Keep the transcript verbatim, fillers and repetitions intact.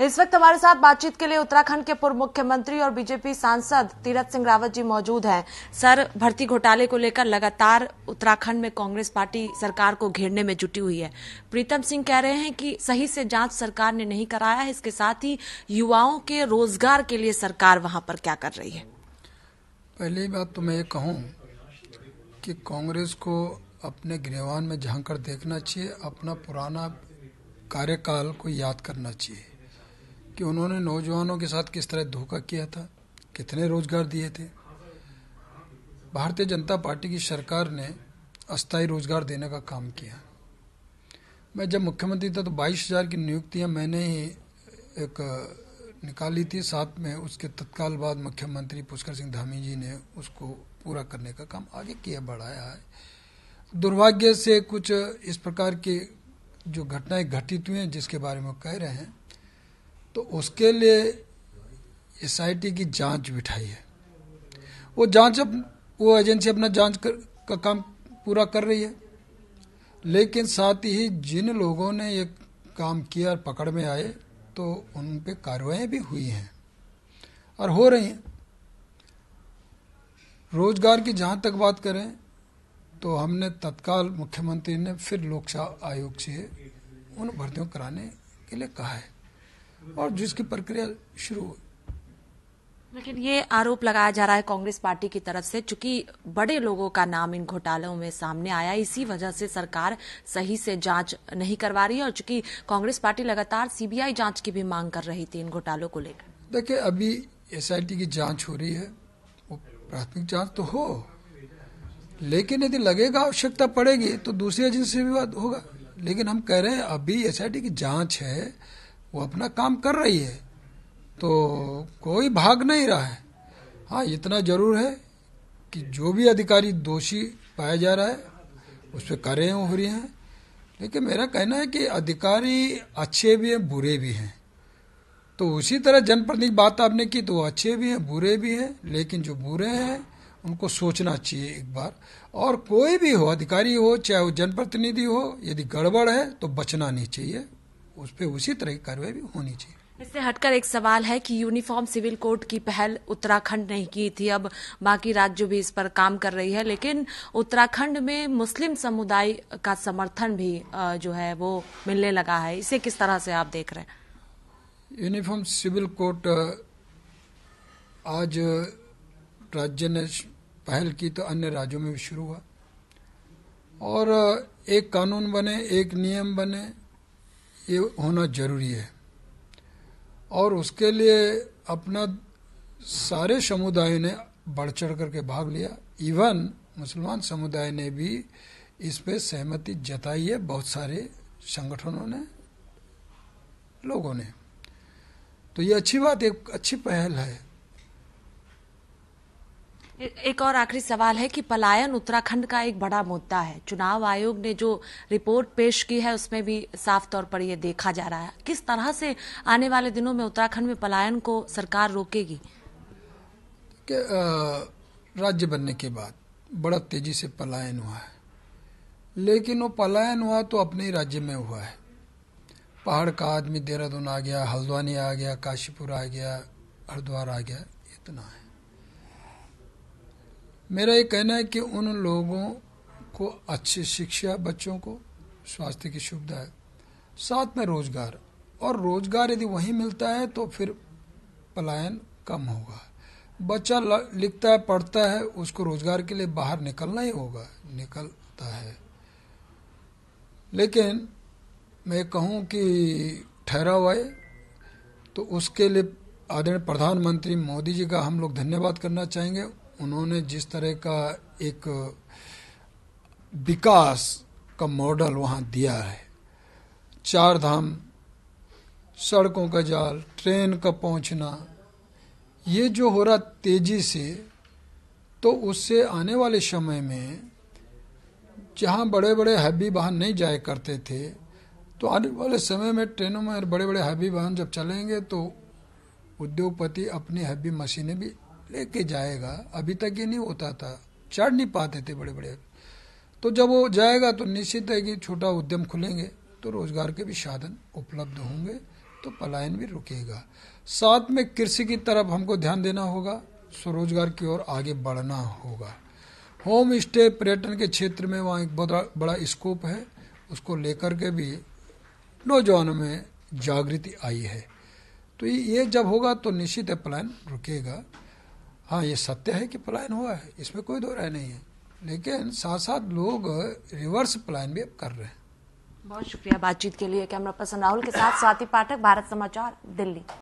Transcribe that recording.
इस वक्त हमारे साथ बातचीत के लिए उत्तराखंड के पूर्व मुख्यमंत्री और बीजेपी सांसद तीरथ सिंह रावत जी मौजूद हैं। सर, भर्ती घोटाले को लेकर लगातार उत्तराखंड में कांग्रेस पार्टी सरकार को घेरने में जुटी हुई है। प्रीतम सिंह कह रहे हैं कि सही से जांच सरकार ने नहीं कराया है, इसके साथ ही युवाओं के रोजगार के लिए सरकार वहां पर क्या कर रही है। पहली बात तो मैं ये कहूँ कि कांग्रेस को अपने गिरेवान में झांक कर देखना चाहिए, अपना पुराना कार्यकाल को याद करना चाहिए कि उन्होंने नौजवानों के साथ किस तरह धोखा किया था, कितने रोजगार दिए थे। भारतीय जनता पार्टी की सरकार ने अस्थायी रोजगार देने का काम किया। मैं जब मुख्यमंत्री था तो बाईस हज़ार की नियुक्तियां मैंने ही एक निकाली थी, साथ में उसके तत्काल बाद मुख्यमंत्री पुष्कर सिंह धामी जी ने उसको पूरा करने का काम आगे किया, बढ़ाया है। दुर्भाग्य से कुछ इस प्रकार की जो घटनाएं घटित हुई हैं जिसके बारे में कह रहे हैं, तो उसके लिए एस आई टी की जांच बिठाई है। वो जांच अब वो एजेंसी अपना जांच कर, का काम पूरा कर रही है, लेकिन साथ ही जिन लोगों ने ये काम किया और पकड़ में आए तो उन पे कार्रवाई भी हुई हैं और हो रही हैं। रोजगार की जहाँ तक बात करें तो हमने तत्काल मुख्यमंत्री ने फिर लोक सेवा आयोग से उन भर्तियों कराने के लिए कहा है और जिसकी प्रक्रिया शुरू हुई। लेकिन ये आरोप लगाया जा रहा है कांग्रेस पार्टी की तरफ से, चूंकि बड़े लोगों का नाम इन घोटालों में सामने आया, इसी वजह से सरकार सही से जांच नहीं करवा रही है और चूंकि कांग्रेस पार्टी लगातार सीबीआई जांच की भी मांग कर रही थी इन घोटालों को लेकर। देखिये, अभी एसआईटी की जांच हो रही है, वो प्राथमिक जांच तो हो, लेकिन यदि लगेगा आवश्यकता पड़ेगी तो दूसरी एजेंसी से विवाद होगा। लेकिन हम कह रहे हैं अभी एसआईटी की जांच है, वो अपना काम कर रही है, तो कोई भाग नहीं रहा है। हाँ, इतना जरूर है कि जो भी अधिकारी दोषी पाया जा रहा है उस पर कार्रवाई हो रही है, लेकिन मेरा कहना है कि अधिकारी अच्छे भी हैं बुरे भी हैं। तो उसी तरह जनप्रतिनिधि बात आपने की तो वो अच्छे भी हैं बुरे भी हैं, लेकिन जो बुरे हैं उनको सोचना चाहिए एक बार। और कोई भी हो, अधिकारी हो चाहे वो जनप्रतिनिधि हो, यदि गड़बड़ है तो बचना नहीं चाहिए, उस पे उसी तरह की कार्रवाई भी होनी चाहिए। इससे हटकर एक सवाल है कि यूनिफॉर्म सिविल कोड की पहल उत्तराखंड ने की थी, अब बाकी राज्य भी इस पर काम कर रही है, लेकिन उत्तराखंड में मुस्लिम समुदाय का समर्थन भी जो है वो मिलने लगा है, इसे किस तरह से आप देख रहे हैं? यूनिफॉर्म सिविल कोड आज राज्य ने पहल की तो अन्य राज्यों में भी शुरू हुआ और एक कानून बने एक नियम बने ये होना जरूरी है और उसके लिए अपना सारे समुदायों ने बढ़ चढ़ करके भाग लिया। इवन मुसलमान समुदाय ने भी इस पे सहमति जताई है, बहुत सारे संगठनों ने, लोगों ने, तो ये अच्छी बात, एक अच्छी पहल है। एक और आखिरी सवाल है कि पलायन उत्तराखंड का एक बड़ा मुद्दा है, चुनाव आयोग ने जो रिपोर्ट पेश की है उसमें भी साफ तौर पर यह देखा जा रहा है, किस तरह से आने वाले दिनों में उत्तराखंड में पलायन को सरकार रोकेगी? कि राज्य बनने के बाद बड़ा तेजी से पलायन हुआ है, लेकिन वो पलायन हुआ तो अपने राज्य में हुआ है। पहाड़ का आदमी देहरादून आ गया, हल्द्वानी आ गया, काशीपुर आ गया, हरिद्वार आ गया, इतना है। मेरा ये कहना है कि उन लोगों को अच्छी शिक्षा, बच्चों को स्वास्थ्य की सुविधा है, साथ में रोजगार, और रोजगार यदि वहीं मिलता है तो फिर पलायन कम होगा। बच्चा लिखता है पढ़ता है, उसको रोजगार के लिए बाहर निकलना ही होगा, निकलता है। लेकिन मैं कहूँ कि ठहरा हुआ है तो उसके लिए आदरणीय प्रधानमंत्री मोदी जी का हम लोग धन्यवाद करना चाहेंगे। उन्होंने जिस तरह का एक विकास का मॉडल वहाँ दिया है, चार धाम, सड़कों का जाल, ट्रेन का पहुँचना, ये जो हो रहा तेजी से, तो उससे आने वाले समय में जहाँ बड़े बड़े हैवी वाहन नहीं जाया करते थे, तो आने वाले समय में ट्रेनों में बड़े बड़े हैवी वाहन जब चलेंगे तो उद्योगपति अपनी हैवी मशीनें भी लेके जाएगा। अभी तक ये नहीं होता था, चढ़ नहीं पाते थे बड़े बड़े, तो जब वो जाएगा तो निश्चित है कि छोटा उद्यम खुलेंगे तो रोजगार के भी साधन उपलब्ध होंगे, तो पलायन भी रुकेगा। साथ में कृषि की तरफ हमको ध्यान देना होगा, स्वरोजगार की ओर आगे बढ़ना होगा। होम स्टे पर्यटन के क्षेत्र में वहाँ एक बड़ा बड़ा स्कोप है, उसको लेकर के भी नौजवानों में जागृति आई है। तो ये जब होगा तो निश्चित है पलायन रुकेगा। हाँ, ये सत्य है कि पलायन हुआ है, इसमें कोई दो राय नहीं है, लेकिन साथ साथ लोग रिवर्स पलायन भी अब कर रहे हैं। बहुत शुक्रिया बातचीत के लिए। कैमरा पर्सन राहुल के साथ स्वाति पाठक, भारत समाचार, दिल्ली।